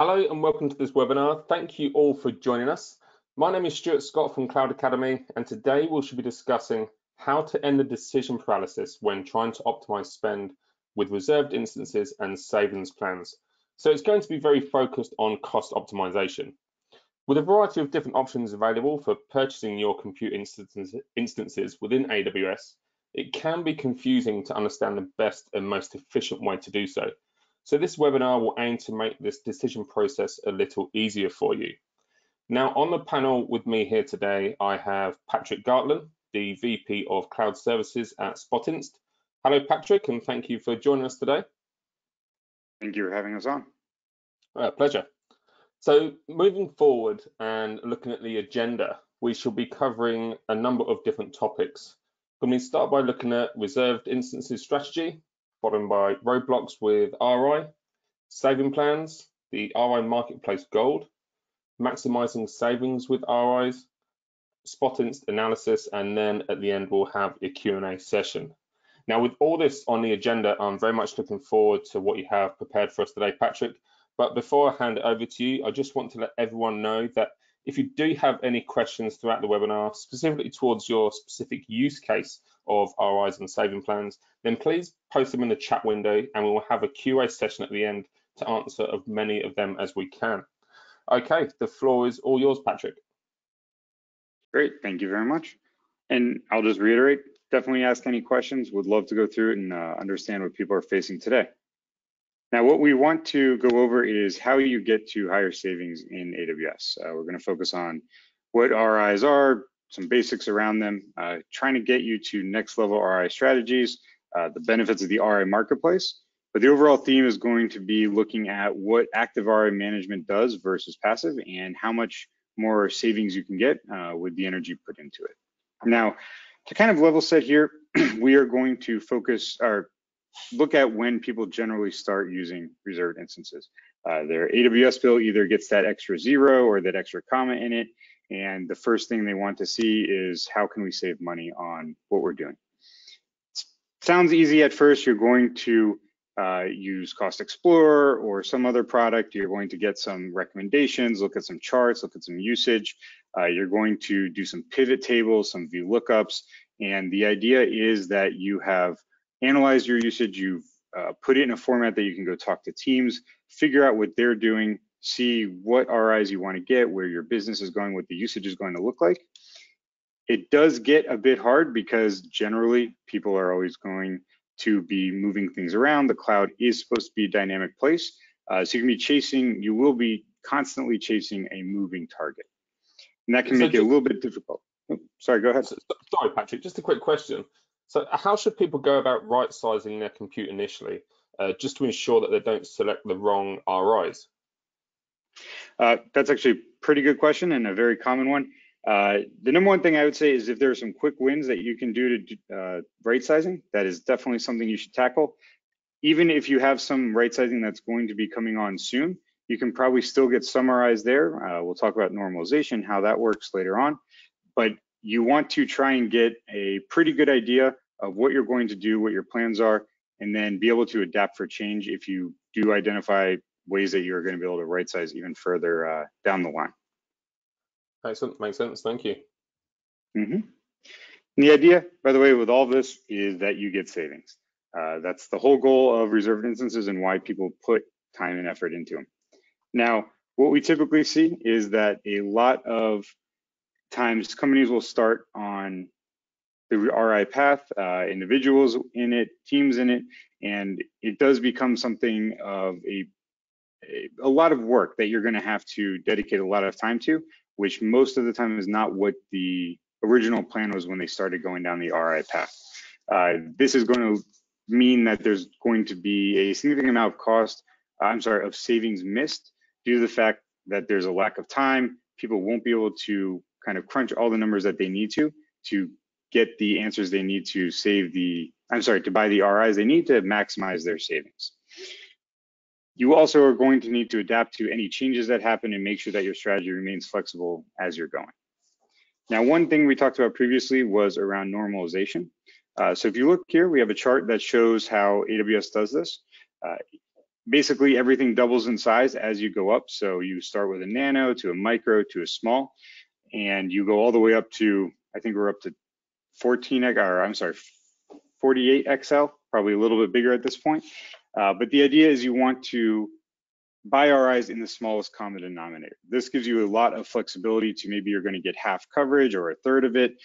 Hello and welcome to this webinar. Thank you all for joining us. My name is Stuart Scott from Cloud Academy, and today we should be discussing how to end the decision paralysis when trying to optimize spend with reserved instances and savings plans. So it's going to be very focused on cost optimization. With a variety of different options available for purchasing your compute instances within AWS, it can be confusing to understand the best and most efficient way to do so. So this webinar will aim to make this decision process a little easier for you. Now, on the panel with me here today, I have Patrick Gartland, the VP of Cloud Services at Spotinst. Hello, Patrick, and thank you for joining us today. Thank you for having us on. Pleasure. So moving forward and looking at the agenda, we shall be covering a number of different topics. Can we start by looking at reserved instances strategy, followed by roadblocks with RI, saving plans, the RI marketplace gold, maximizing savings with RIs, Spotinst analysis, and then at the end we'll have a Q&A session. Now, with all this on the agenda, I'm very much looking forward to what you have prepared for us today, Patrick. But before I hand it over to you, I just want to let everyone know that if you do have any questions throughout the webinar, specifically towards your specific use case of RIs and saving plans, then please post them in the chat window and we will have a QA session at the end to answer as many of them as we can. Okay, the floor is all yours, Patrick. Great, thank you very much. And I'll just reiterate, definitely ask any questions. Would love to go through it and understand what people are facing today. Now, what we want to go over is how you get to higher savings in AWS. We're going to focus on what RIs are, some basics around them, trying to get you to next level RI strategies, the benefits of the RI marketplace. But the overall theme is going to be looking at what active RI management does versus passive and how much more savings you can get with the energy put into it. Now, to kind of level set here, we are going to focus our look at when people generally start using reserved instances. Their AWS bill either gets that extra zero or that extra comma in it, and the first thing they want to see is how can we save money on what we're doing. Sounds easy at first. You're going to use Cost Explorer or some other product. You're going to get some recommendations, look at some charts, look at some usage. You're going to do some pivot tables, some VLOOKUPs, and the idea is that you have analyze your usage, you've put it in a format that you can go talk to teams, figure out what they're doing, see what RIs you want to get, where your business is going, what the usage is going to look like. It does get a bit hard because generally people are always going to be moving things around. The cloud is supposed to be a dynamic place. So you will be constantly chasing a moving target. And that can make it a little bit difficult. Oh, sorry, go ahead. Sorry, Patrick, just a quick question. So how should people go about right-sizing their compute initially, just to ensure that they don't select the wrong RIs? That's actually a pretty good question and a very common one. The number one thing I would say is if there are some quick wins that you can do to right-sizing, that is definitely something you should tackle. Even if you have some right-sizing that's going to be coming on soon, you can probably still get some RIs there. We'll talk about normalization, how that works later on. But you want to try and get a pretty good idea of what you're going to do, what your plans are, and then be able to adapt for change if you do identify ways that you're going to be able to right size even further down the line. Excellent, makes sense, thank you. And the idea, by the way, with all this is that you get savings. That's the whole goal of reserved instances and why people put time and effort into them. Now, what we typically see is that a lot of times companies will start on the RI path, individuals in it, teams in it, and it does become something of a lot of work that you're going to have to dedicate a lot of time to, which most of the time is not what the original plan was when they started going down the RI path. This is going to mean that there's going to be a significant amount of savings missed due to the fact that there's a lack of time. People won't be able to kind of crunch all the numbers that they need to get the answers they need to buy the RIs they need to maximize their savings. You also are going to need to adapt to any changes that happen and make sure that your strategy remains flexible as you're going. Now, one thing we talked about previously was around normalization. So if you look here, we have a chart that shows how AWS does this. Basically, everything doubles in size as you go up. So you start with a nano to a micro to a small, and you go all the way up to, I think we're up to 48 XL, probably a little bit bigger at this point. But the idea is you want to BIRIze in the smallest common denominator. This gives you a lot of flexibility to maybe you're going to get half coverage or a third of it.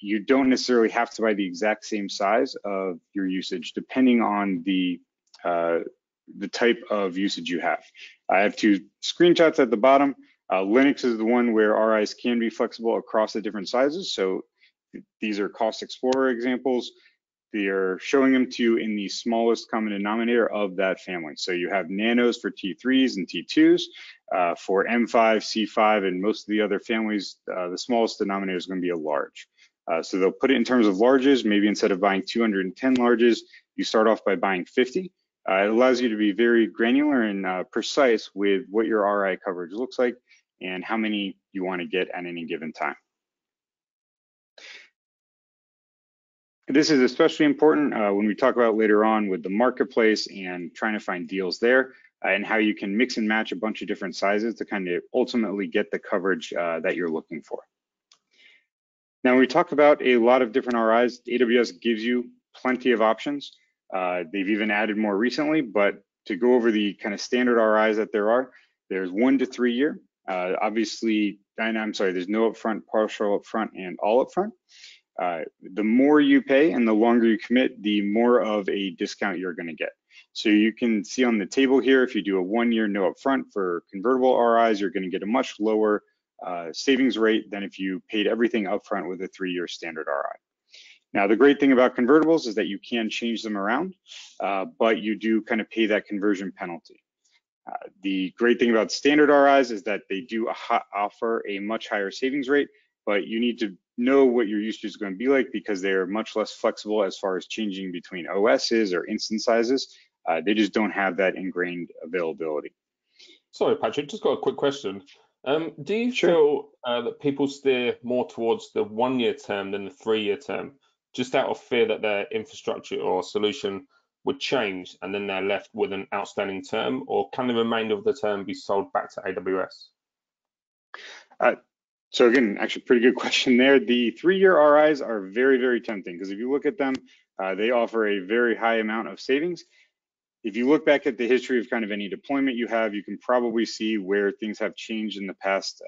You don't necessarily have to buy the exact same size of your usage depending on the type of usage you have. I have two screenshots at the bottom. Linux is the one where RIs can be flexible across the different sizes. So these are Cost Explorer examples. They are showing them to you in the smallest common denominator of that family. So you have nanos for T3s and T2s. For M5, C5, and most of the other families, the smallest denominator is going to be a large. So they'll put it in terms of larges. Maybe instead of buying 210 larges, you start off by buying 50. It allows you to be very granular and precise with what your RI coverage looks like and how many you want to get at any given time. This is especially important when we talk about later on with the marketplace and trying to find deals there and how you can mix and match a bunch of different sizes to kind of ultimately get the coverage that you're looking for. Now, when we talk about a lot of different RIs, AWS gives you plenty of options. They've even added more recently, but to go over the kind of standard RIs that there are, there's 1 to 3 year. Obviously, there's no upfront, partial upfront, and all upfront. The more you pay and the longer you commit, the more of a discount you're going to get. So you can see on the table here, if you do a 1 year no upfront for convertible RIs, you're going to get a much lower savings rate than if you paid everything upfront with a 3 year standard RI. Now, the great thing about convertibles is that you can change them around, but you do kind of pay that conversion penalty. The great thing about standard RIs is that they do offer a much higher savings rate, but you need to know what your usage is going to be like because they're much less flexible as far as changing between OSs or instance sizes. They just don't have that ingrained availability. Sorry, Patrick, just got a quick question. Do you feel that people steer more towards the 1 year term than the 3 year term? Just out of fear that their infrastructure or solution would change and then they're left with an outstanding term, or can the remainder of the term be sold back to AWS? So again, actually pretty good question there. The 3 year RIs are very, very tempting because if you look at them, they offer a very high amount of savings. If you look back at the history of kind of any deployment you have, you can probably see where things have changed in the past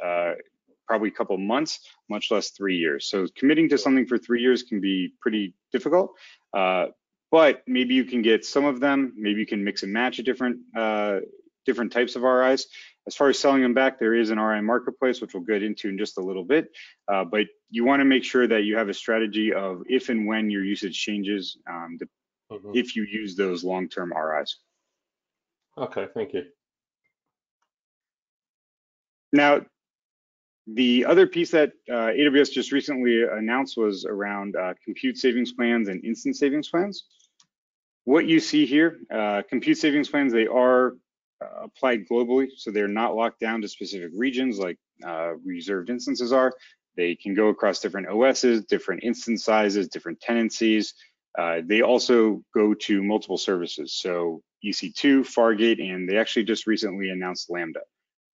probably a couple months, much less 3 years. So committing to something for 3 years can be pretty difficult, but maybe you can get some of them. Maybe you can mix and match different types of RIs. As far as selling them back, there is an RI marketplace, which we'll get into in just a little bit, but you want to make sure that you have a strategy of if and when your usage changes, if you use those long-term RIs. Okay, thank you. Now, the other piece that AWS just recently announced was around compute savings plans and instance savings plans. What you see here, compute savings plans, they are applied globally, so they're not locked down to specific regions like reserved instances are. They can go across different OSs, different instance sizes, different tenancies. They also go to multiple services, so EC2, Fargate, and they actually just recently announced Lambda.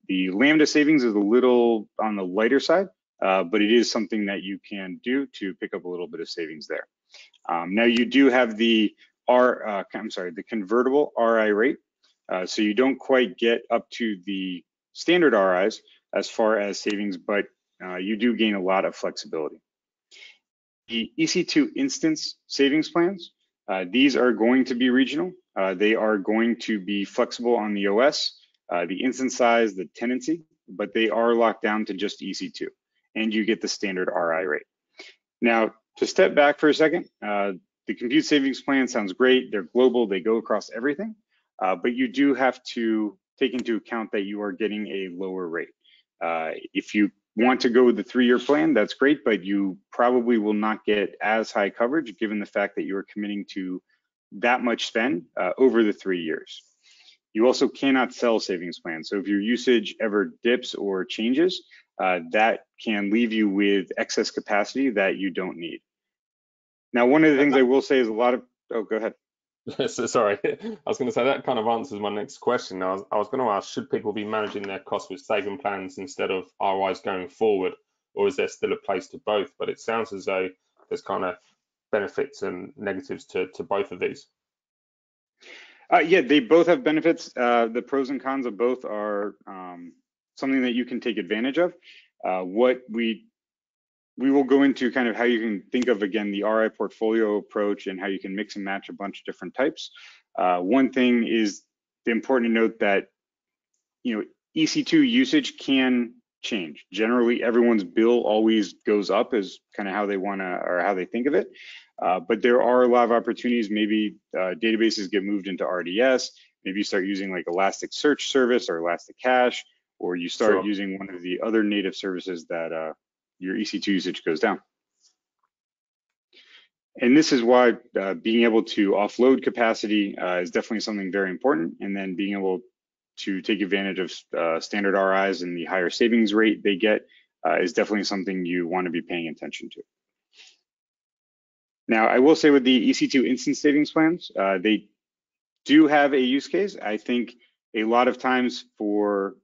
The Lambda savings is a little on the lighter side, but it is something that you can do to pick up a little bit of savings there. Now you do have the convertible RI rate, so you don't quite get up to the standard RIs as far as savings, but you do gain a lot of flexibility. The EC2 instance savings plans, these are going to be regional. They are going to be flexible on the OS. The instance size, the tenancy, but they are locked down to just EC2, and you get the standard RI rate. Now, to step back for a second, the compute savings plan sounds great. They're global, they go across everything, but you do have to take into account that you are getting a lower rate. If you want to go with the 3 year plan, that's great, but you probably will not get as high coverage given the fact that you are committing to that much spend over the 3 years. You also cannot sell savings plans. So if your usage ever dips or changes, that can leave you with excess capacity that you don't need. Now, one of the things I will say is a lot of, go ahead. Sorry, I was going to say that kind of answers my next question. I was going to ask, should people be managing their costs with saving plans instead of RIs going forward, or is there still a place to both? But it sounds as though there's kind of benefits and negatives to both of these. Yeah, they both have benefits. The pros and cons of both are something that you can take advantage of. What we will go into kind of how you can think of, again, the RI portfolio approach and how you can mix and match a bunch of different types. One thing is important to note that, you know, EC2 usage can change. Generally, everyone's bill always goes up is kind of how they want to or how they think of it. But there are a lot of opportunities. Maybe databases get moved into RDS. Maybe you start using like Elasticsearch service or Elastic Cache, or you start using one of the other native services that your EC2 usage goes down. And this is why being able to offload capacity is definitely something very important. And then being able to take advantage of standard RIs and the higher savings rate they get is definitely something you want to be paying attention to. Now, I will say with the EC2 instance savings plans, they do have a use case. I think a lot of times for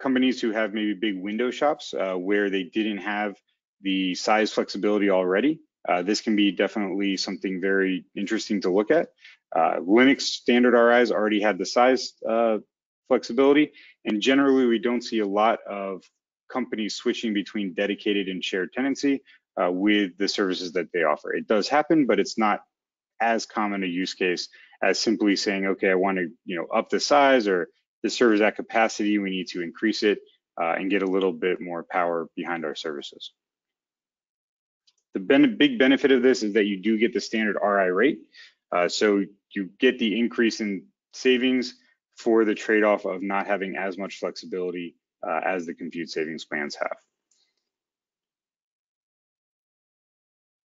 companies who have maybe big window shops where they didn't have the size flexibility already, this can be definitely something very interesting to look at. Linux standard RIs already had the size flexibility, and generally we don't see a lot of companies switching between dedicated and shared tenancy with the services that they offer. It does happen, but it's not as common a use case as simply saying, okay, I want to, you know, up the size, or the server's at capacity, we need to increase it and get a little bit more power behind our services. The big benefit of this is that you do get the standard RI rate. So you get the increase in savings for the trade-off of not having as much flexibility as the compute savings plans have.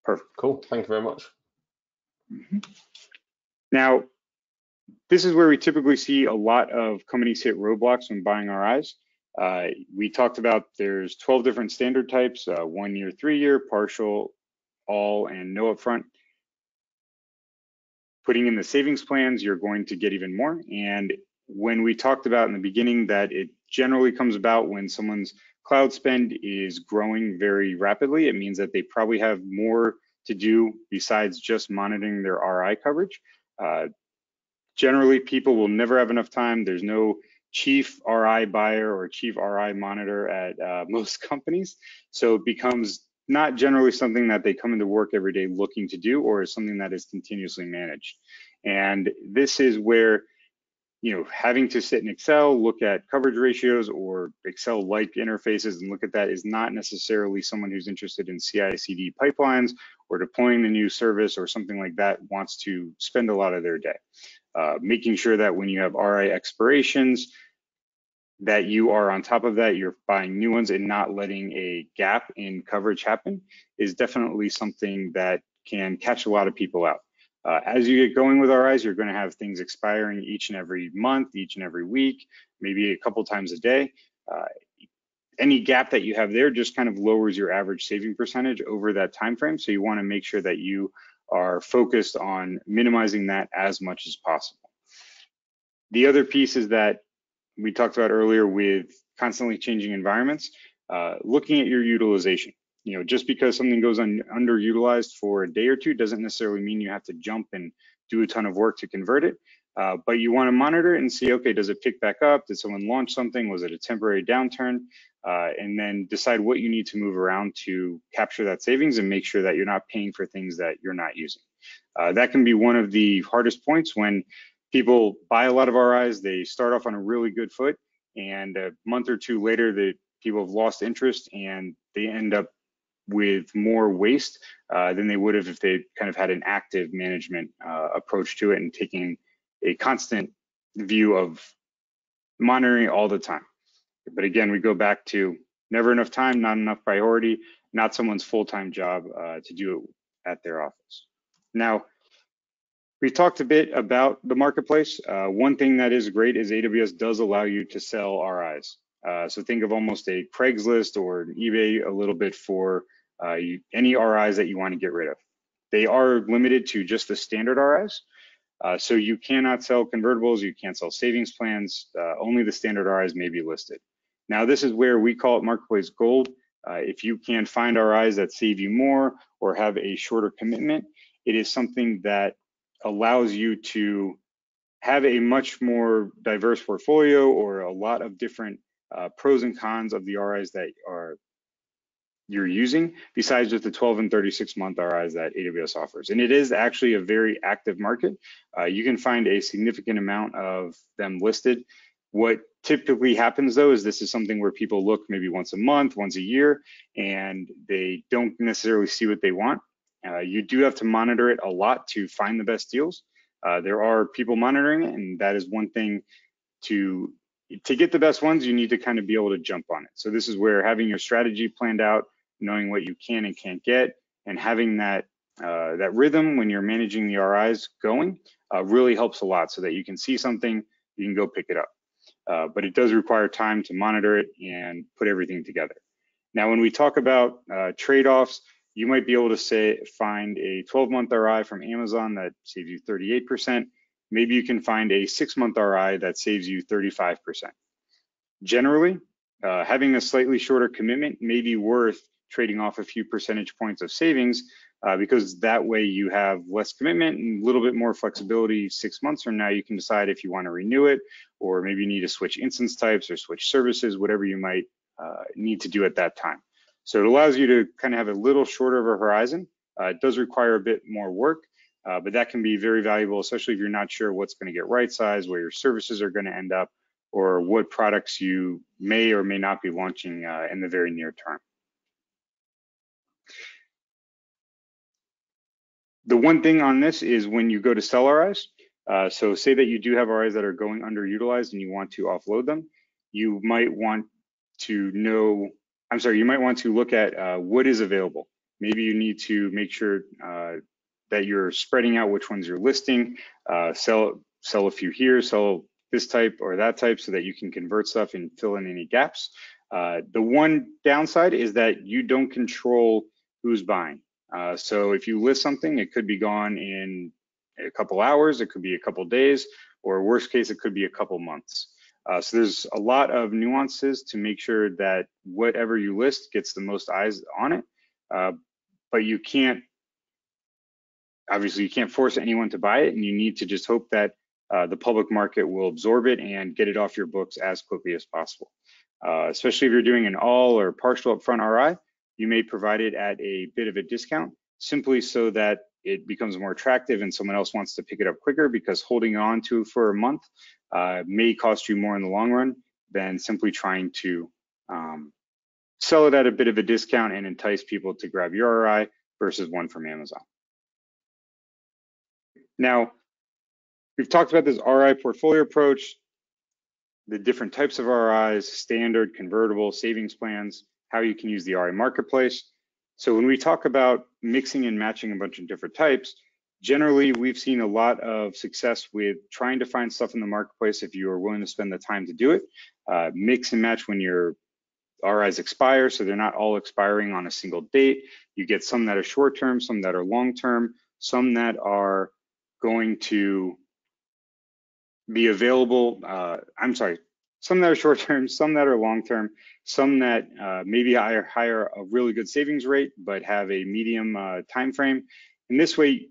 Perfect. Cool. Thank you very much. Mm-hmm. Now, this is where we typically see a lot of companies hit roadblocks when buying RIs. We talked about there's 12 different standard types, 1 year, 3 year, partial, all, and no upfront. Putting in the savings plans, you're going to get even more. And when we talked about in the beginning that it generally comes about when someone's cloud spend is growing very rapidly, it means that they probably have more to do besides just monitoring their RI coverage. Generally, people will never have enough time. There's no chief RI buyer or chief RI monitor at most companies. So it becomes not generally something that they come into work every day looking to do, or is something that is continuously managed. And this is where, you know, having to sit in Excel, look at coverage ratios or Excel-like interfaces and look at that is not necessarily someone who's interested in CICD pipelines or deploying the new service or something like that wants to spend a lot of their day. Making sure that when you have RI expirations, that you are on top of that, you're buying new ones and not letting a gap in coverage happen is definitely something that can catch a lot of people out. As you get going with RIs, you're going to have things expiring each and every month, each and every week, maybe a couple times a day. Any gap that you have there just kind of lowers your average saving percentage over that time frame. So you want to make sure that you are focused on minimizing that as much as possible. The other piece is that we talked about earlier with constantly changing environments, looking at your utilization. You know, just because something goes underutilized for a day or two doesn't necessarily mean you have to jump and do a ton of work to convert it. But you want to monitor it and see, okay, does it pick back up? Did someone launch something? Was it a temporary downturn? And then decide what you need to move around to capture that savings and make sure that you're not paying for things that you're not using. That can be one of the hardest points when people buy a lot of RIs, they start off on a really good foot, and a month or two later, the people have lost interest and they end up with more waste than they would have if they kind of had an active management approach to it and taking a constant view of monitoring all the time. But again, we go back to never enough time, not enough priority, not someone's full-time job to do it at their office. Now, we talked a bit about the marketplace. One thing that is great is AWS does allow you to sell RIs. So think of almost a Craigslist or an eBay a little bit for any RIs that you want to get rid of. They are limited to just the standard RIs. So you cannot sell convertibles, you can't sell savings plans, only the standard RIs may be listed. Now, this is where we call it marketplace gold. If you can find RIs that save you more or have a shorter commitment, it is something that allows you to have a much more diverse portfolio or a lot of different pros and cons of the RIs that you're using, besides just the 12 and 36 month RIs that AWS offers. And it is actually a very active market. You can find a significant amount of them listed. What typically happens though is this is something where people look maybe once a month, once a year, and they don't necessarily see what they want. You do have to monitor it a lot to find the best deals. There are people monitoring it, and that is one thing. To get the best ones, you need to kind of be able to jump on it. So this is where having your strategy planned out, knowing what you can and can't get, and having that that rhythm when you're managing the RIs going really helps a lot, so that you can see something, you can go pick it up. But it does require time to monitor it and put everything together. Now, when we talk about trade-offs, you might be able to find a 12-month RI from Amazon that saves you 38%. Maybe you can find a 6-month RI that saves you 35%. Generally, having a slightly shorter commitment may be worth trading off a few percentage points of savings because that way you have less commitment and a little bit more flexibility. 6 months from now, you can decide if you want to renew it, or maybe you need to switch instance types or switch services, whatever you might need to do at that time. So it allows you to kind of have a little shorter of a horizon. It does require a bit more work, but that can be very valuable, especially if you're not sure what's going to get right size, where your services are going to end up, or what products you may or may not be launching in the very near term. The one thing on this is when you go to sell RIs, so say that you do have RIs that are going underutilized and you want to offload them, you might want to know, you might want to look at what is available. Maybe you need to make sure that you're spreading out which ones you're listing, sell a few here, sell this type or that type, so that you can convert stuff and fill in any gaps. The one downside is that you don't control who's buying. So if you list something, it could be gone in a couple hours, it could be a couple days, or worst case, it could be a couple months. So there's a lot of nuances to make sure that whatever you list gets the most eyes on it, but you can't, obviously you can't force anyone to buy it, and you need to just hope that the public market will absorb it and get it off your books as quickly as possible. Especially if you're doing an all or partial upfront RI, you may provide it at a bit of a discount simply so that it becomes more attractive and someone else wants to pick it up quicker, because holding on to for a month may cost you more in the long run than simply trying to sell it at a bit of a discount and entice people to grab your RI versus one from Amazon. Now, we've talked about this RI portfolio approach, the different types of RIs, standard, convertible, savings plans, how you can use the RI marketplace. So when we talk about mixing and matching a bunch of different types, generally we've seen a lot of success with trying to find stuff in the marketplace if you are willing to spend the time to do it. Mix and match when your RIs expire, so they're not all expiring on a single date. You get some that are short-term, some that are long-term, some that are going to be available, some that are short-term, some that are long-term, some that maybe hire a really good savings rate, but have a medium time frame. And this way,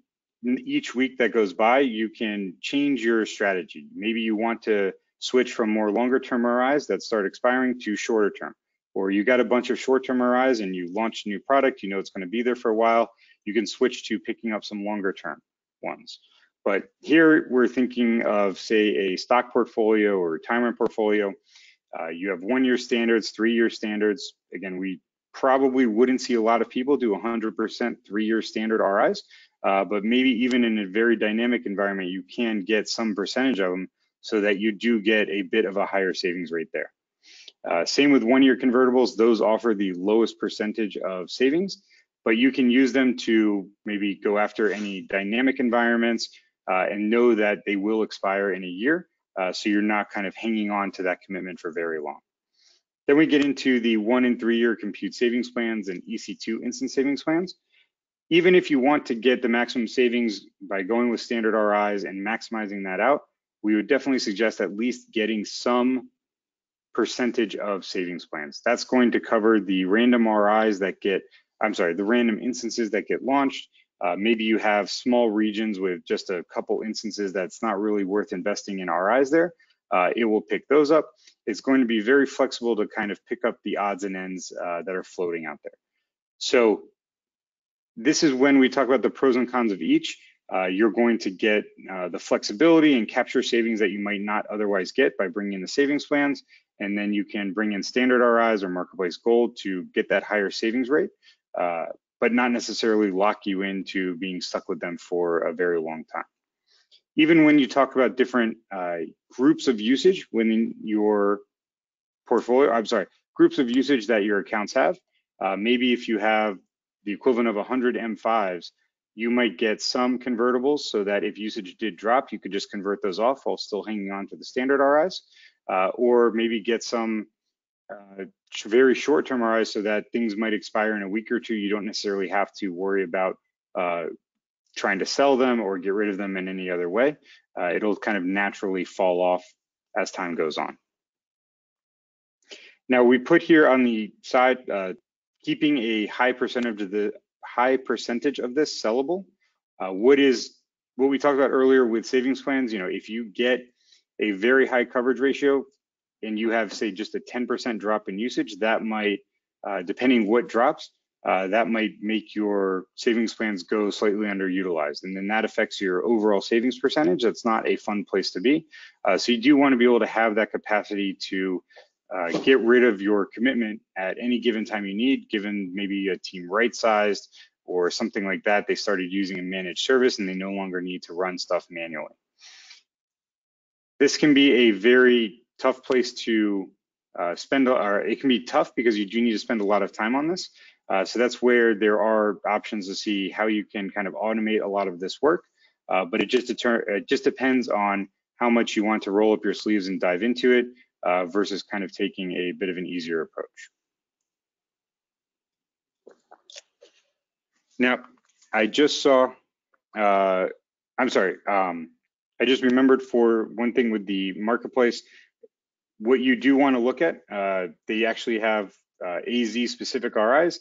each week that goes by, you can change your strategy. Maybe you want to switch from more longer-term RIs that start expiring to shorter-term, or you got a bunch of short-term RIs and you launch a new product, you know it's going to be there for a while. You can switch to picking up some longer-term ones. But here we're thinking of, say, a stock portfolio or retirement portfolio. You have 1-year standards, 3-year standards. Again, we probably wouldn't see a lot of people do 100% 3-year standard RIs, but maybe even in a very dynamic environment, you can get some percentage of them so that you do get a bit of a higher savings rate there. Same with 1-year convertibles. Those offer the lowest percentage of savings, but you can use them to maybe go after any dynamic environments, and know that they will expire in a year, so you're not kind of hanging on to that commitment for very long. Then we get into the 1- and 3-year compute savings plans and EC2 instant savings plans. even if you want to get the maximum savings by going with standard RIs and maximizing that out, we would definitely suggest at least getting some percentage of savings plans. That's going to cover the random RIs that get, I'm sorry, the random instances that get launched. Maybe you have small regions with just a couple instances that's not really worth investing in RIs there. It will pick those up. It's going to be very flexible to kind of pick up the odds and ends that are floating out there. So this is when we talk about the pros and cons of each. You're going to get the flexibility and capture savings that you might not otherwise get by bringing in the savings plans. And then you can bring in standard RIs or marketplace gold to get that higher savings rate, but not necessarily lock you into being stuck with them for a very long time. Even when you talk about different groups of usage within your portfolio, I'm sorry, groups of usage that your accounts have, maybe if you have the equivalent of 100 M5s, you might get some convertibles so that if usage did drop, you could just convert those off while still hanging on to the standard RIs, or maybe get some very short-term RIs so that things might expire in a week or two. You don't necessarily have to worry about trying to sell them or get rid of them in any other way. It'll kind of naturally fall off as time goes on. Now we put here on the side, keeping a high percentage of this sellable. What we talked about earlier with savings plans, you know, if you get a very high coverage ratio and you have, say, just a 10% drop in usage, that might, depending what drops, that might make your savings plans go slightly underutilized. And then that affects your overall savings percentage. That's not a fun place to be. So you do want to be able to have that capacity to get rid of your commitment at any given time you need, given maybe a team right-sized or something like that. They started using a managed service and they no longer need to run stuff manually. This can be a very tough place to spend, or it can be tough because you do need to spend a lot of time on this. So that's where there are options to see how you can kind of automate a lot of this work, but it just depends on how much you want to roll up your sleeves and dive into it versus kind of taking a bit of an easier approach. Now, I just saw, I'm sorry, I just remembered for one thing with the marketplace, what you do want to look at, they actually have AZ specific RIs.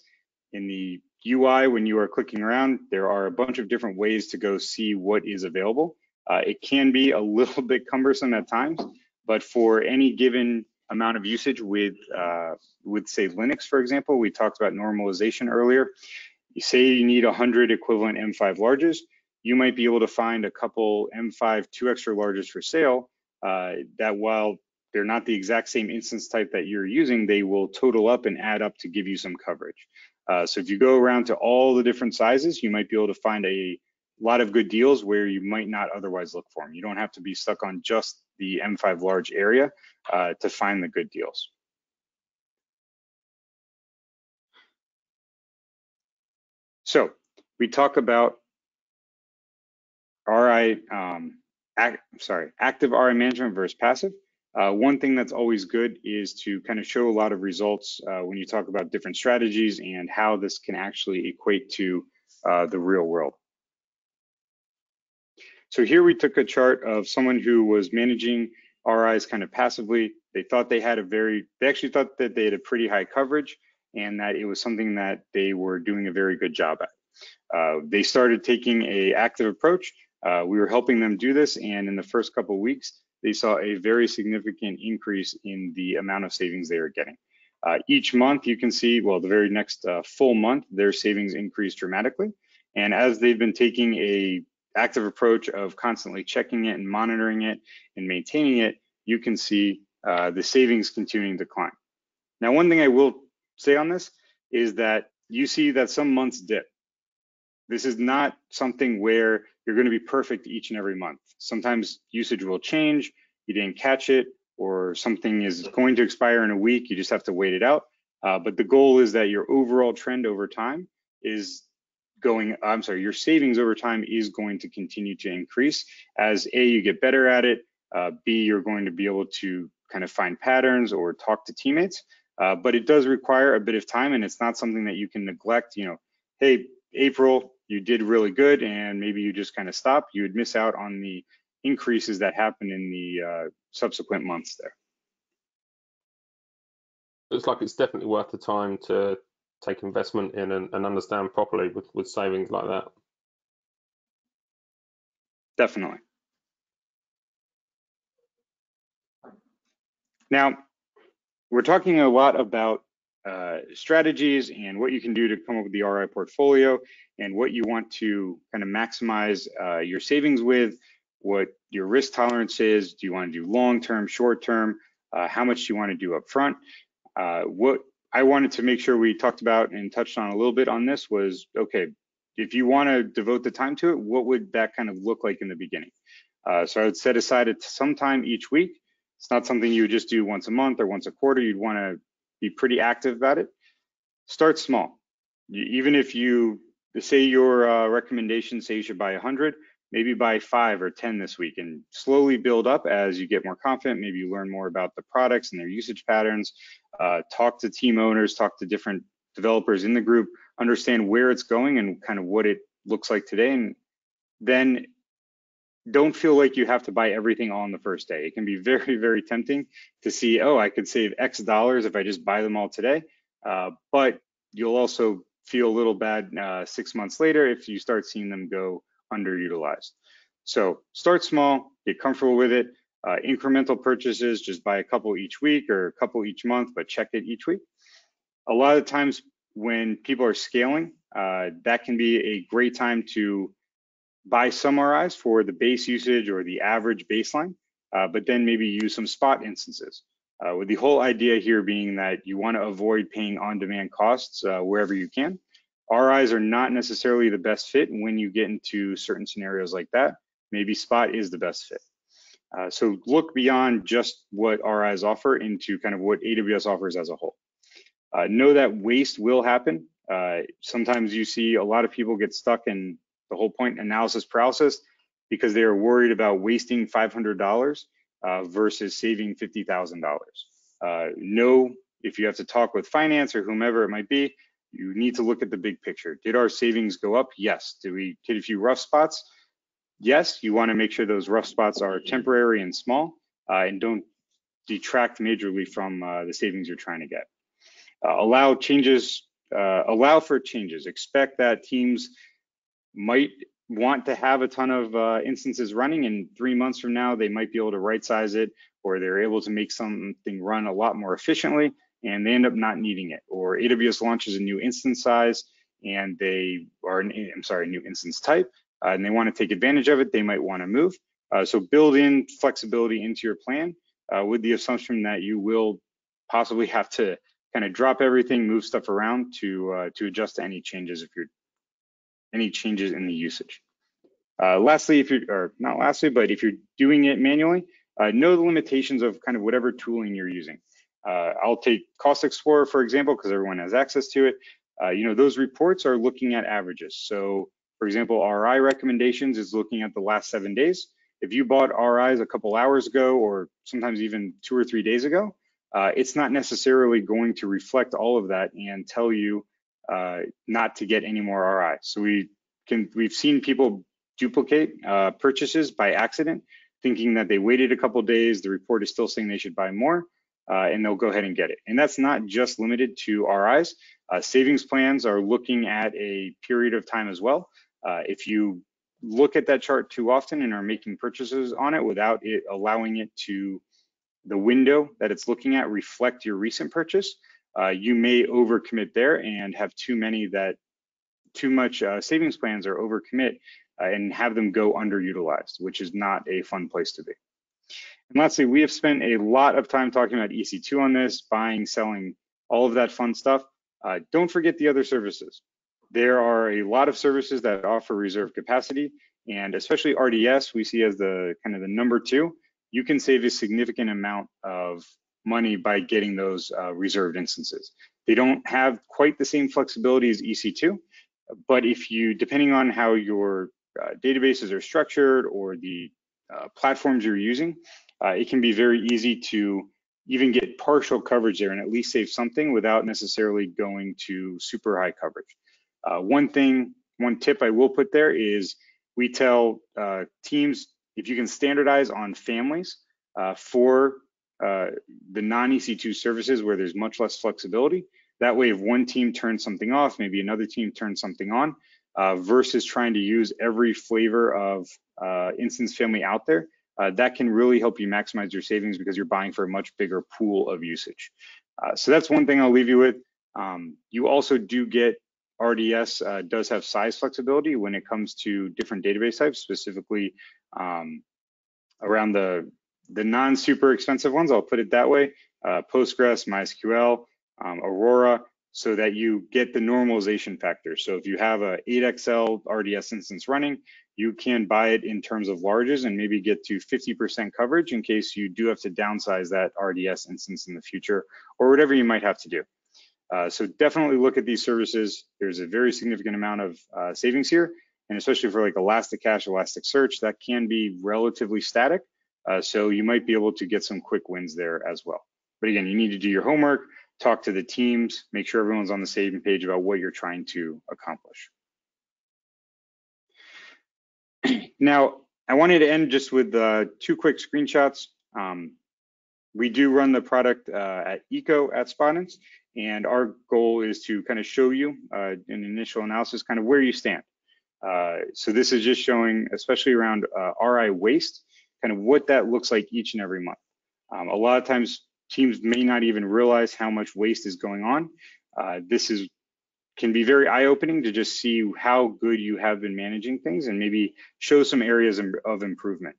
In the UI, when you are clicking around, there are a bunch of different ways to go see what is available. It can be a little bit cumbersome at times, but for any given amount of usage with say Linux, for example, we talked about normalization earlier. You say you need 100 equivalent M5 larges, you might be able to find a couple M5 2 extra larges for sale that while they're not the exact same instance type that you're using, they will total up and add up to give you some coverage. So if you go around to all the different sizes, you might be able to find a lot of good deals where you might not otherwise look for them. You don't have to be stuck on just the M5 large area to find the good deals. So we talk about RI, active RI management versus passive. One thing that's always good is to kind of show a lot of results when you talk about different strategies and how this can actually equate to the real world. So here we took a chart of someone who was managing RIs kind of passively. They thought they had they actually thought that they had a pretty high coverage and that it was something that they were doing a very good job at. They started taking an active approach. We were helping them do this, and in the first couple of weeks, they saw a very significant increase in the amount of savings they were getting. Each month, you can see, well, the very next full month, their savings increased dramatically. And as they've been taking an active approach of constantly checking it and monitoring it and maintaining it, you can see the savings continuing to climb. Now, one thing I will say on this is that you see that some months dip. This is not something where you're going to be perfect each and every month. Sometimes usage will change, you didn't catch it, or something is going to expire in a week, you just have to wait it out. But the goal is that your overall trend over time is going, I'm sorry, your savings over time is going to continue to increase as A, you get better at it, B, you're going to be able to kind of find patterns or talk to teammates. But it does require a bit of time, and it's not something that you can neglect, you know, hey, April, you did really good and maybe you just kind of stopped, you would miss out on the increases that happen in the subsequent months there. Looks like it's definitely worth the time to take investment in and understand properly with savings like that. Definitely. Now, we're talking a lot about strategies and what you can do to come up with the RI portfolio and what you want to kind of maximize your savings with, what your risk tolerance is, do you want to do long-term, short-term, how much do you want to do up front? What I wanted to make sure we talked about and touched on a little bit on this was, okay, if you want to devote the time to it, what would that kind of look like in the beginning? So I would set aside some time each week. It's not something you would just do once a month or once a quarter. You'd want to be pretty active about it. Start small. Even if you say your recommendations say you should buy 100, maybe buy 5 or 10 this week and slowly build up as you get more confident. Maybe you learn more about the products and their usage patterns, talk to team owners, talk to different developers in the group, understand where it's going and kind of what it looks like today. And then don't feel like you have to buy everything all on the first day. It can be very, very tempting to see, oh, I could save X dollars if I just buy them all today. But you'll also feel a little bad 6 months later if you start seeing them go underutilized. So start small, get comfortable with it. Incremental purchases, just buy a couple each week or a couple each month, but check it each week. A lot of times when people are scaling, that can be a great time to buy some RIs for the base usage or the average baseline, but then maybe use some spot instances. With the whole idea here being that you want to avoid paying on-demand costs wherever you can. RIs are not necessarily the best fit when you get into certain scenarios like that. Maybe spot is the best fit. So look beyond just what RIs offer into kind of what AWS offers as a whole. Know that waste will happen. Sometimes you see a lot of people get stuck in the whole point analysis paralysis because they are worried about wasting $500 versus saving $50,000. Know if you have to talk with finance or whomever it might be, you need to look at the big picture. Did our savings go up? Yes. Did we hit a few rough spots? Yes. You want to make sure those rough spots are temporary and small and don't detract majorly from the savings you're trying to get. Allow for changes. Expect that teams might want to have a ton of instances running, and 3 months from now, they might be able to right size it, or they're able to make something run a lot more efficiently and they end up not needing it. Or AWS launches a new instance size and they are, new instance type, and they want to take advantage of it, they might want to move. So build in flexibility into your plan with the assumption that you will possibly have to kind of drop everything, move stuff around to adjust to any changes in the usage. Lastly, but if you're doing it manually, know the limitations of kind of whatever tooling you're using. I'll take Cost Explorer, for example, because everyone has access to it. Those reports are looking at averages. So, for example, RI recommendations is looking at the last 7 days. If you bought RIs a couple hours ago, or sometimes even 2 or 3 days ago, it's not necessarily going to reflect all of that and tell you not to get any more RI. So we've seen people duplicate purchases by accident, thinking that they waited a couple days, the report is still saying they should buy more, and they'll go ahead and get it. And that's not just limited to RIs. Savings plans are looking at a period of time as well. If you look at that chart too often and are making purchases on it without it allowing it to, the window that it's looking at, reflect your recent purchase, you may overcommit there and have too much savings plans or overcommit and have them go underutilized, which is not a fun place to be. And lastly, we have spent a lot of time talking about EC2 on this, buying, selling, all of that fun stuff. Don't forget the other services. There are a lot of services that offer reserve capacity, and especially RDS we see as the kind of the number 2. You can save a significant amount of money by getting those reserved instances. They don't have quite the same flexibility as EC2, but if you, depending on how your databases are structured or the platforms you're using, it can be very easy to even get partial coverage there and at least save something without necessarily going to super high coverage. One thing one tip I will put there is we tell teams, if you can standardize on families for the non-EC2 services where there's much less flexibility, that way if one team turns something off, maybe another team turns something on, versus trying to use every flavor of instance family out there, that can really help you maximize your savings because you're buying for a much bigger pool of usage. So that's one thing I'll leave you with. You also do get, RDS does have size flexibility when it comes to different database types, specifically around the non-super expensive ones, I'll put it that way, Postgres, MySQL, Aurora, so that you get the normalization factor. So if you have a 8XL RDS instance running, you can buy it in terms of larges and maybe get to 50% coverage in case you do have to downsize that RDS instance in the future or whatever you might have to do. So definitely look at these services. There's a very significant amount of savings here, and especially for like ElastiCache, Elasticsearch, that can be relatively static. So you might be able to get some quick wins there as well. But again, you need to do your homework, talk to the teams, make sure everyone's on the same page about what you're trying to accomplish. Now, I wanted to end just with two quick screenshots. We do run the product at Eco at Spotinst, and our goal is to kind of show you an initial analysis, kind of where you stand. So this is just showing, especially around RI waste, kind of what that looks like each and every month. A lot of times teams may not even realize how much waste is going on. This can be very eye-opening to just see how good you have been managing things and maybe show some areas of improvement.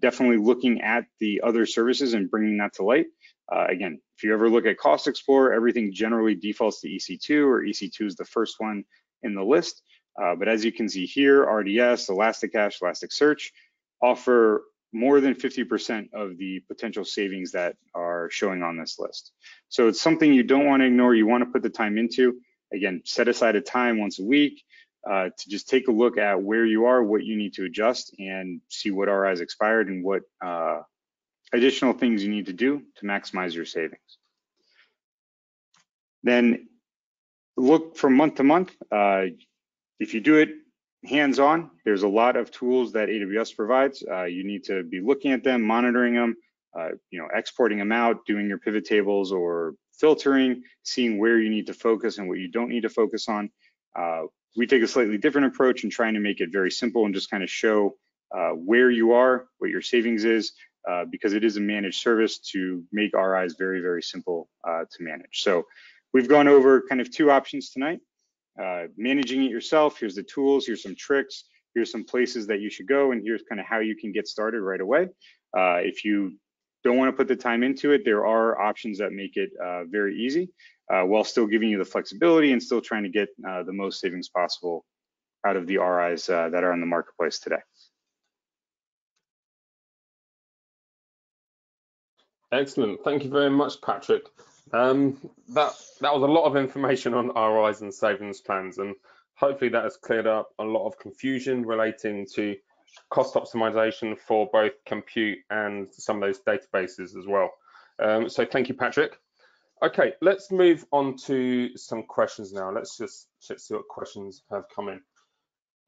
Definitely looking at the other services and bringing that to light. Again, if you ever look at Cost Explorer, everything generally defaults to EC2, or EC2 is the first one in the list. But as you can see here, RDS, ElastiCache, Elasticsearch offer more than 50% of the potential savings that are showing on this list. So it's something you don't want to ignore. You want to put the time into. Again, set aside a time once a week to just take a look at where you are, what you need to adjust, and see what RIs expired and what additional things you need to do to maximize your savings. Then look from month to month. If you do it hands-on, there's a lot of tools that AWS provides. You need to be looking at them, monitoring them, exporting them out, doing your pivot tables or filtering, seeing where you need to focus and what you don't need to focus on. We take a slightly different approach in trying to make it very simple and just kind of show where you are, what your savings is, because it is a managed service to make RIs very, very simple to manage. So we've gone over kind of two options tonight. Managing it yourself, here's the tools, here's some tricks, here's some places that you should go, and here's kind of how you can get started right away. If you don't want to put the time into it, there are options that make it very easy while still giving you the flexibility and still trying to get the most savings possible out of the RIs that are on the marketplace today. Excellent, thank you very much, Patrick. That was a lot of information on RIs and savings plans, and hopefully that has cleared up a lot of confusion relating to cost optimization for both compute and some of those databases as well. So thank you, Patrick. Okay, let's move on to some questions now. Let's just see what questions have come in.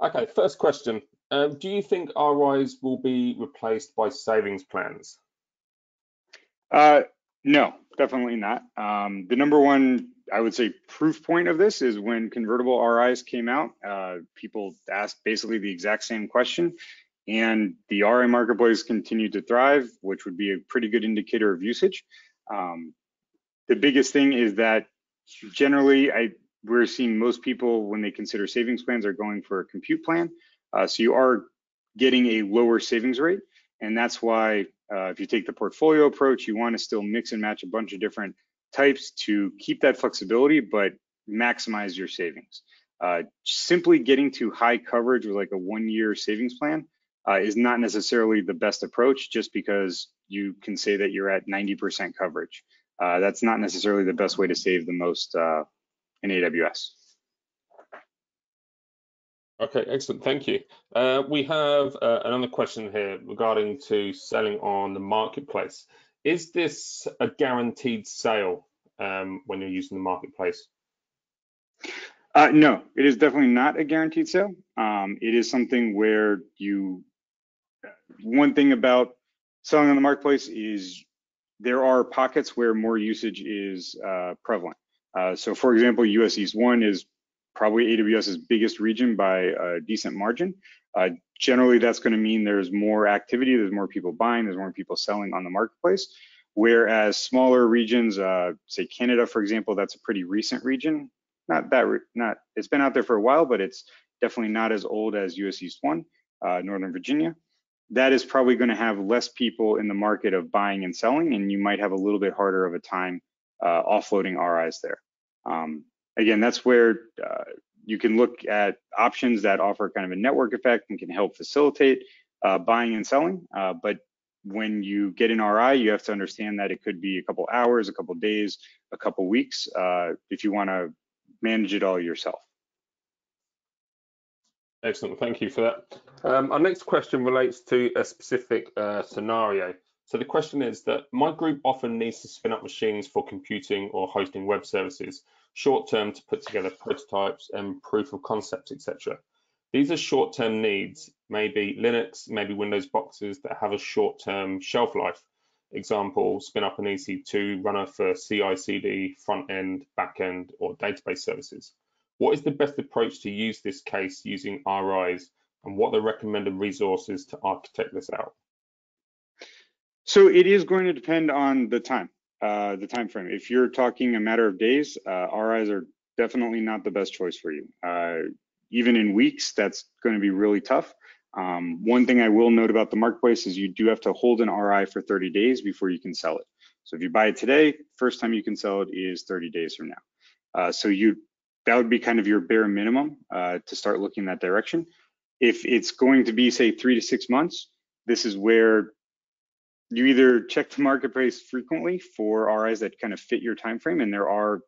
Okay, first question. Do you think RIs will be replaced by savings plans? No, definitely not. The number one, I would say, proof point of this is when convertible RIs came out, people asked basically the exact same question, and the RI marketplace continued to thrive, which would be a pretty good indicator of usage. The biggest thing is that generally we're seeing most people, when they consider savings plans, are going for a compute plan. So you are getting a lower savings rate, and that's why if you take the portfolio approach, you want to still mix and match a bunch of different types to keep that flexibility, but maximize your savings. Simply getting to high coverage with like a one-year savings plan is not necessarily the best approach, just because you can say that you're at 90% coverage. That's not necessarily the best way to save the most in AWS. Okay, excellent, thank you. We have another question here regarding to selling on the marketplace. Is this a guaranteed sale when you're using the marketplace? No, it is definitely not a guaranteed sale. It is something where you, one thing about selling on the marketplace is there are pockets where more usage is prevalent. So for example, US East 1 is probably AWS's biggest region by a decent margin. Generally, that's going to mean there's more activity, there's more people buying, there's more people selling on the marketplace. Whereas smaller regions, say Canada, for example, that's a pretty recent region. It's been out there for a while, but it's definitely not as old as US East 1, Northern Virginia. That is probably going to have less people in the market of buying and selling, and you might have a little bit harder of a time offloading RIs there. Again, that's where you can look at options that offer kind of a network effect and can help facilitate buying and selling. But when you get an RI, you have to understand that it could be a couple hours, a couple days, a couple weeks, if you want to manage it all yourself. Excellent, thank you for that. Our next question relates to a specific scenario. So the question is that my group often needs to spin up machines for computing or hosting web services, short-term to put together prototypes and proof of concepts, etc. These are short-term needs, maybe Linux, maybe Windows boxes that have a short-term shelf life. Example, spin up an EC2 runner for CICD, front-end, back-end, or database services. What is the best approach to use this case using RIs, and what are the recommended resources to architect this out? So it is going to depend on the time frame. If you're talking a matter of days, RIs are definitely not the best choice for you. Even in weeks, that's going to be really tough. One thing I will note about the marketplace is you do have to hold an RI for 30 days before you can sell it. So if you buy it today, first time you can sell it is 30 days from now. That would be kind of your bare minimum to start looking in that direction. If it's going to be, say, 3 to 6 months, this is where you either check the marketplace frequently for RIs that kind of fit your time frame, and there are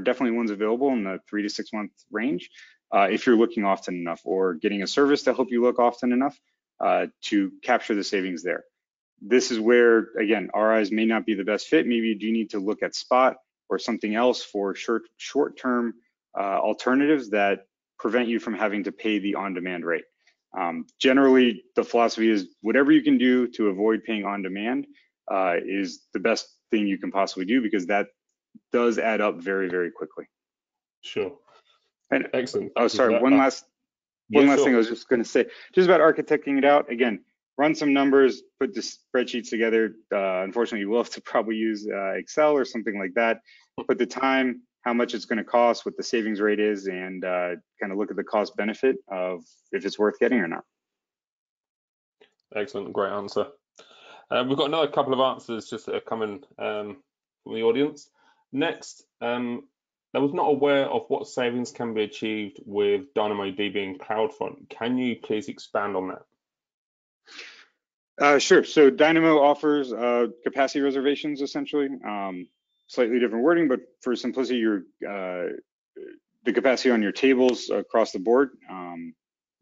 definitely ones available in the 3 to 6 month range if you're looking often enough or getting a service to help you look often enough to capture the savings there. This is where, again, RIs may not be the best fit. Maybe you do need to look at Spot or something else for short-term alternatives that prevent you from having to pay the on-demand rate. Generally, the philosophy is whatever you can do to avoid paying on-demand is the best thing you can possibly do, because that does add up very, very quickly. Sure. And excellent. Oh, sorry. One last thing I was just going to say, just about architecting it out. Again, run some numbers, put the spreadsheets together. Unfortunately, you will have to probably use Excel or something like that. Put the time, how much it's going to cost, what the savings rate is, and kind of look at the cost benefit of if it's worth getting or not. Excellent, great answer. We've got another couple of answers just that are coming from the audience. Next, I was not aware of what savings can be achieved with DynamoDB and CloudFront. Can you please expand on that? Sure, so Dynamo offers capacity reservations, essentially. Slightly different wording, but for simplicity, the capacity on your tables across the board,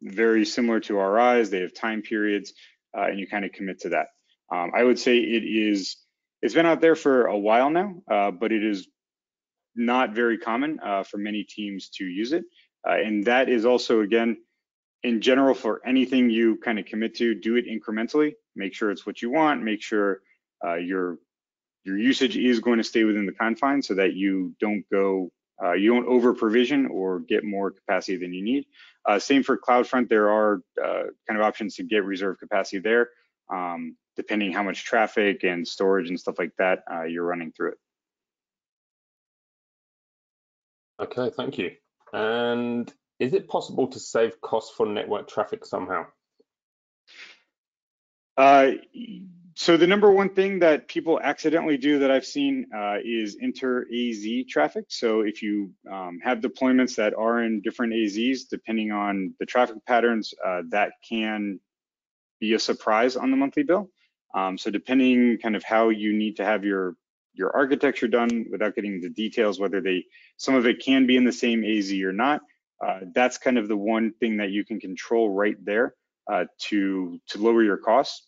very similar to RIs. They have time periods, and you kind of commit to that. I would say it's been out there for a while now, but it is not very common for many teams to use it. And that is also, again, in general, for anything you kind of commit to, do it incrementally. Make sure it's what you want. Make sure your usage is going to stay within the confines so that you don't go, you don't over provision or get more capacity than you need. Same for CloudFront, there are kind of options to get reserved capacity there, depending how much traffic and storage and stuff like that you're running through it. Okay, thank you. And is it possible to save costs for network traffic somehow? So the number one thing that people accidentally do that I've seen is enter AZ traffic. So if you have deployments that are in different AZs, depending on the traffic patterns, that can be a surprise on the monthly bill. So depending kind of how you need to have your architecture done, without getting into details, whether some of it can be in the same AZ or not, that's kind of the one thing that you can control right there to lower your costs.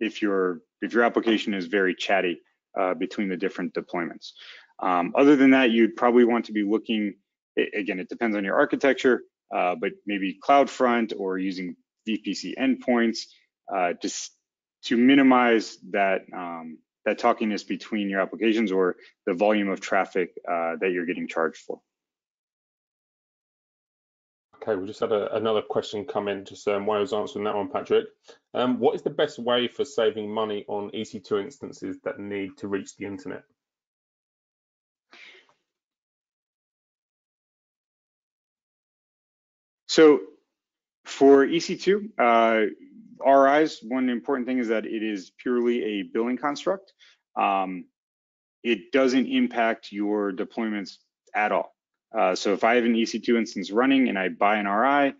If your application is very chatty between the different deployments. Other than that, you'd probably want to be looking Again, it depends on your architecture, but maybe CloudFront or using VPC endpoints just to minimize that that talkiness between your applications or the volume of traffic that you're getting charged for. Okay, we just had another question come in just while I was answering that one, Patrick. What is the best way for saving money on EC2 instances that need to reach the internet? So for EC2, RIs, one important thing is that it is purely a billing construct. It doesn't impact your deployments at all. So if I have an EC2 instance running and I buy an RI,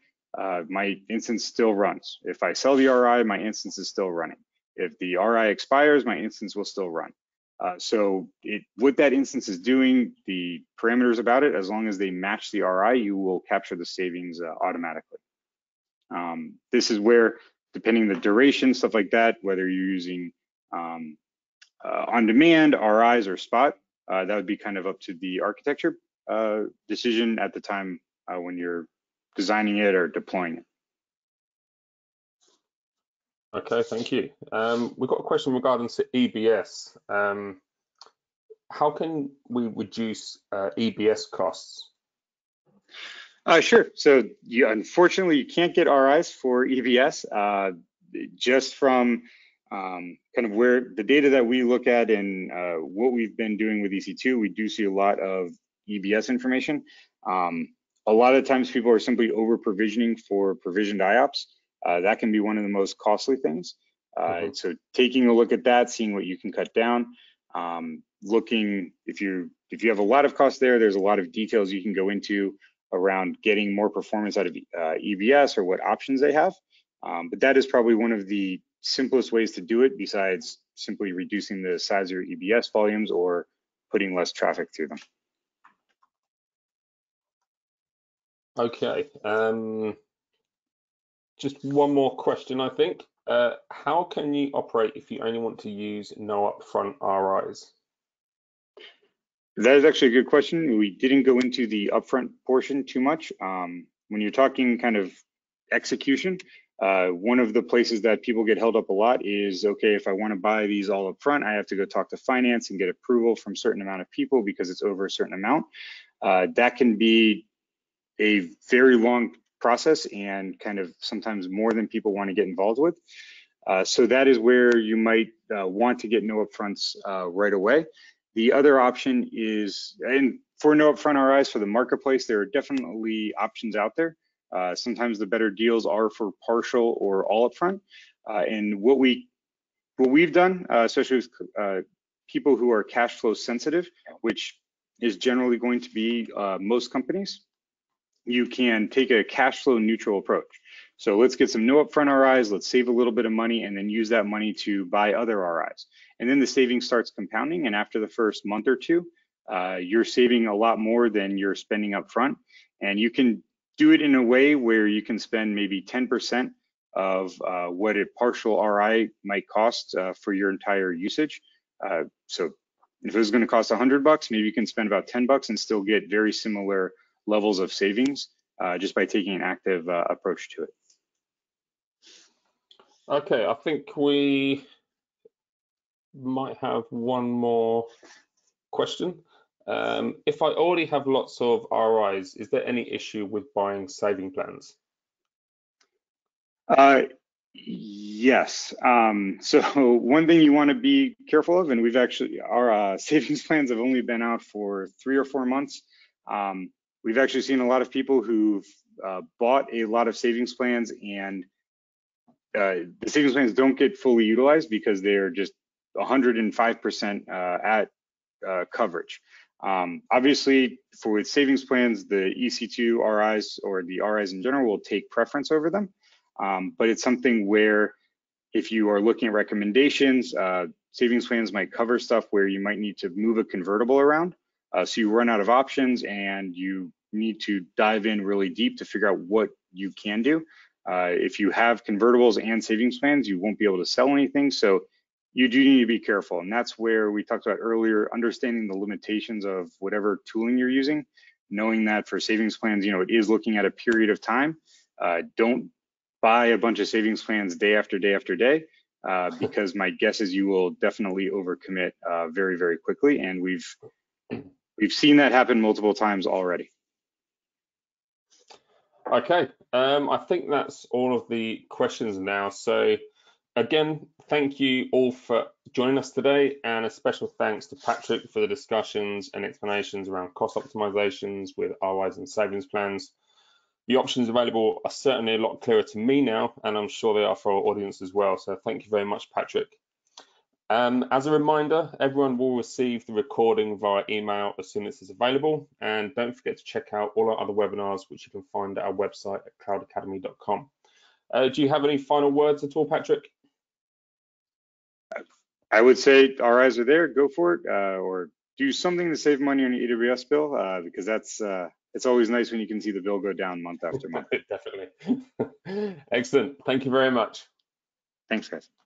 my instance still runs. If I sell the RI, my instance is still running. If the RI expires, my instance will still run. So what that instance is doing, the parameters about it, as long as they match the RI, you will capture the savings automatically. This is where, depending on the duration, stuff like that, whether you're using on-demand, RIs, or Spot, that would be kind of up to the architecture decision at the time when you're designing it or deploying it. Okay, thank you. We've got a question regarding EBS. How can we reduce EBS costs? Sure. So unfortunately, you can't get RIs for EBS just from kind of where the data that we look at and what we've been doing with EC2. We do see a lot of EBS information. A lot of times people are simply over provisioning for provisioned IOPS. That can be one of the most costly things. So taking a look at that, seeing what you can cut down, looking if you have a lot of costs there's a lot of details you can go into around getting more performance out of EBS or what options they have. But that is probably one of the simplest ways to do it besides simply reducing the size of your EBS volumes or putting less traffic through them. Okay, just one more question, I think. How can you operate if you only want to use no upfront RIs? That is actually a good question. We didn't go into the upfront portion too much. When you're talking kind of execution, one of the places that people get held up a lot is, okay, if I want to buy these all up front, I have to go talk to finance and get approval from a certain amount of people because it's over a certain amount. That can be a very long process and kind of sometimes more than people want to get involved with. So that is where you might want to get no upfronts right away. The other option is, and for no upfront RIs for the marketplace, there are definitely options out there. Sometimes the better deals are for partial or all upfront. And what we've done, especially with people who are cash flow sensitive, which is generally going to be most companies, you can take a cash flow neutral approach. So let's get some no upfront RIs, let's save a little bit of money and then use that money to buy other RIs. And then the savings starts compounding, and after the first month or two, you're saving a lot more than you're spending upfront. And you can do it in a way where you can spend maybe 10% of what a partial RI might cost for your entire usage. So if it was gonna cost $100, maybe you can spend about $10 and still get very similar levels of savings just by taking an active approach to it. Okay, I think we might have one more question. If I already have lots of RIs, is there any issue with buying saving plans? Yes. So one thing you want to be careful of, and we've actually, our savings plans have only been out for 3 or 4 months. We've actually seen a lot of people who've bought a lot of savings plans, and the savings plans don't get fully utilized because they're just 105% at coverage. Obviously, with savings plans, the EC2 RIs or the RIs in general will take preference over them, but it's something where if you are looking at recommendations, savings plans might cover stuff where you might need to move a convertible around. So you run out of options and you need to dive in really deep to figure out what you can do. If you have convertibles and savings plans, you won't be able to sell anything. So you do need to be careful. And that's where we talked about earlier, understanding the limitations of whatever tooling you're using, knowing that for savings plans, it is looking at a period of time. Don't buy a bunch of savings plans day after day after day, because my guess is you will definitely overcommit very, very quickly. And we've seen that happen multiple times already. Okay, I think that's all of the questions now. So again, thank you all for joining us today, and a special thanks to Patrick for the discussions and explanations around cost optimizations with RIs and savings plans. The options available are certainly a lot clearer to me now, and I'm sure they are for our audience as well. So thank you very much, Patrick. As a reminder, everyone will receive the recording via email as soon as it's available. And don't forget to check out all our other webinars, which you can find at our website at cloudacademy.com. Do you have any final words at all, Patrick? I would say RIs are there, go for it, or do something to save money on your AWS bill, because that's it's always nice when you can see the bill go down month after month. Definitely. Excellent. Thank you very much. Thanks, guys.